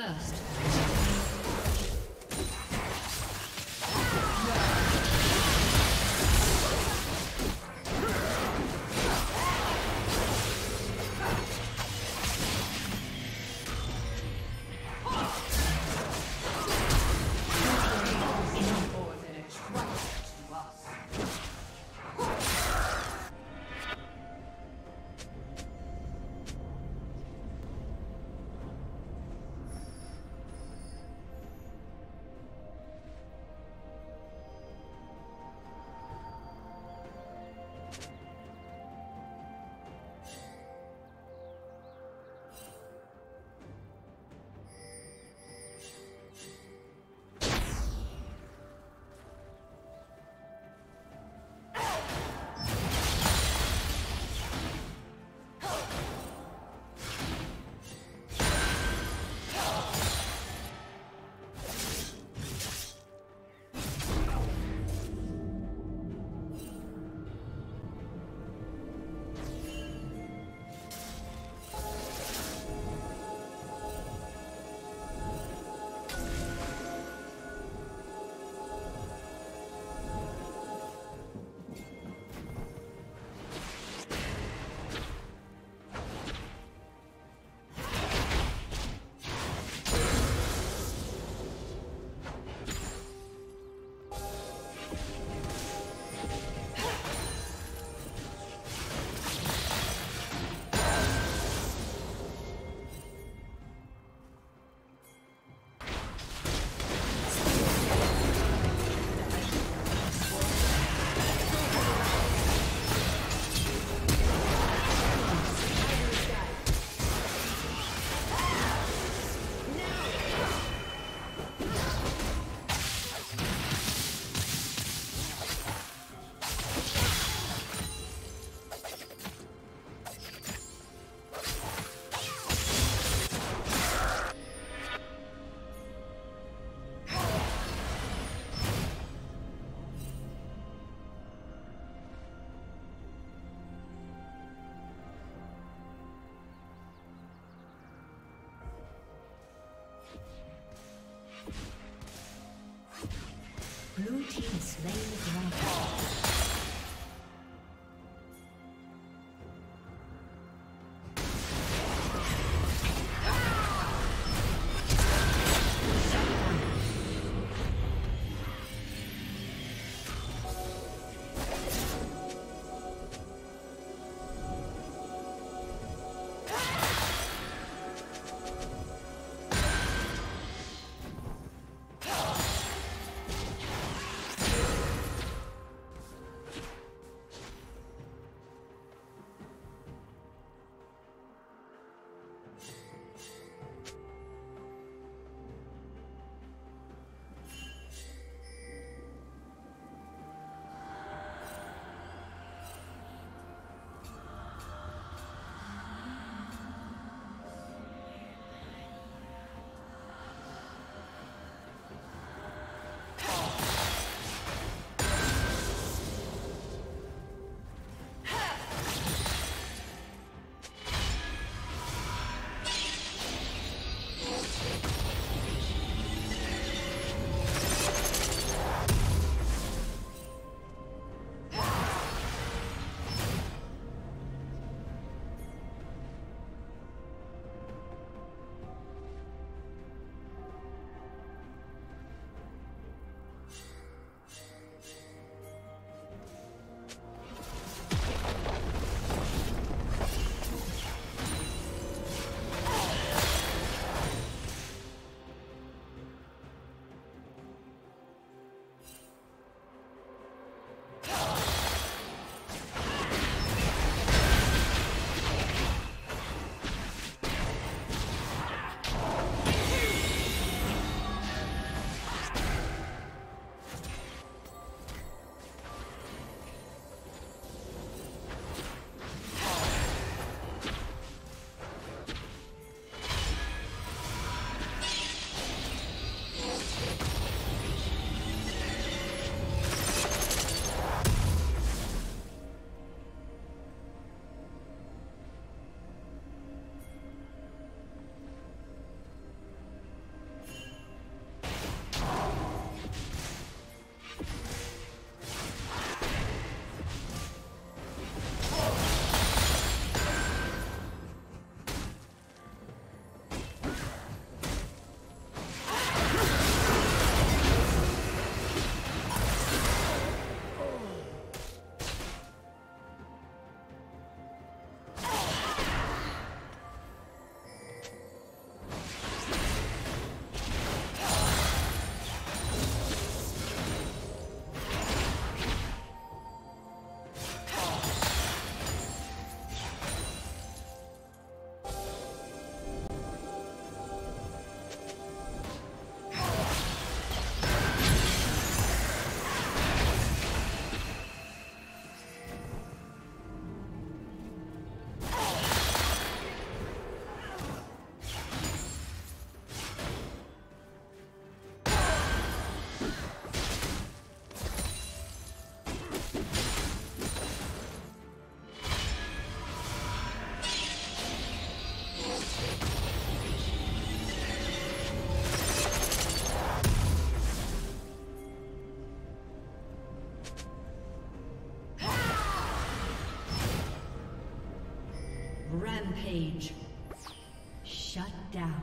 first. Blue team slain the dragon. Rampage. Shut down.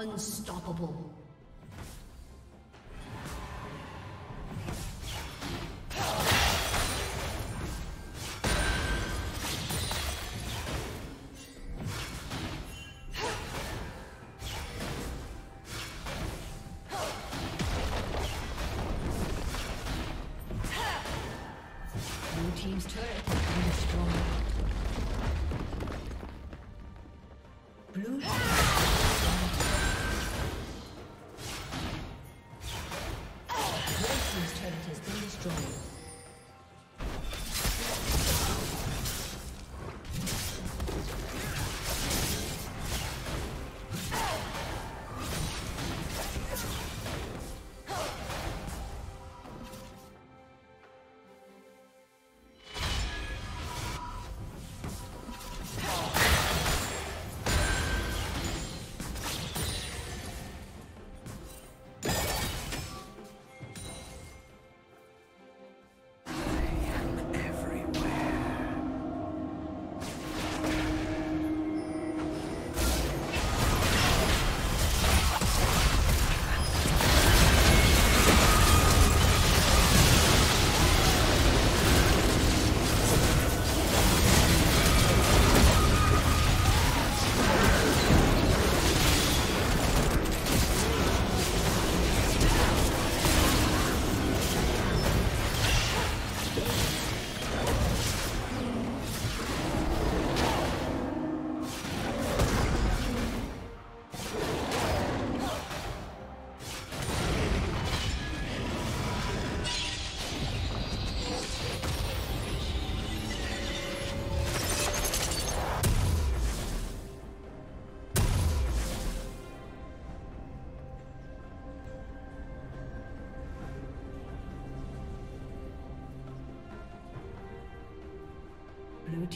Unstoppable. Blue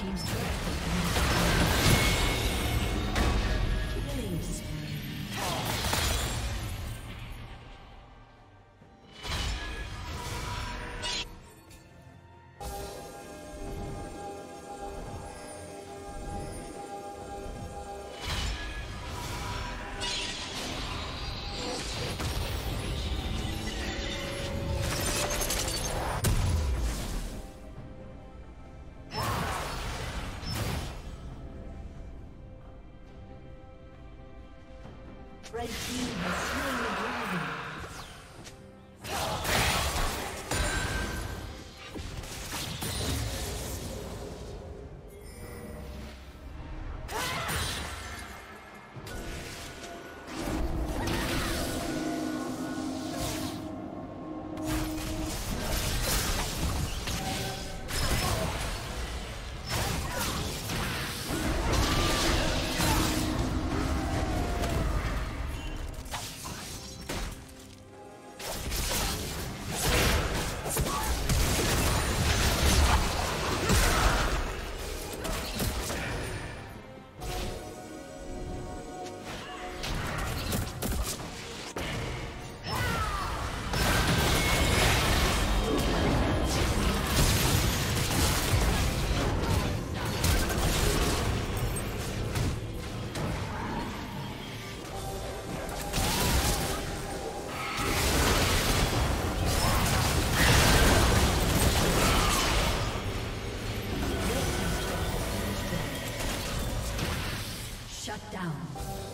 team's turret has been destroyed. Killing spree. Red team has slain the dragon. Shut down.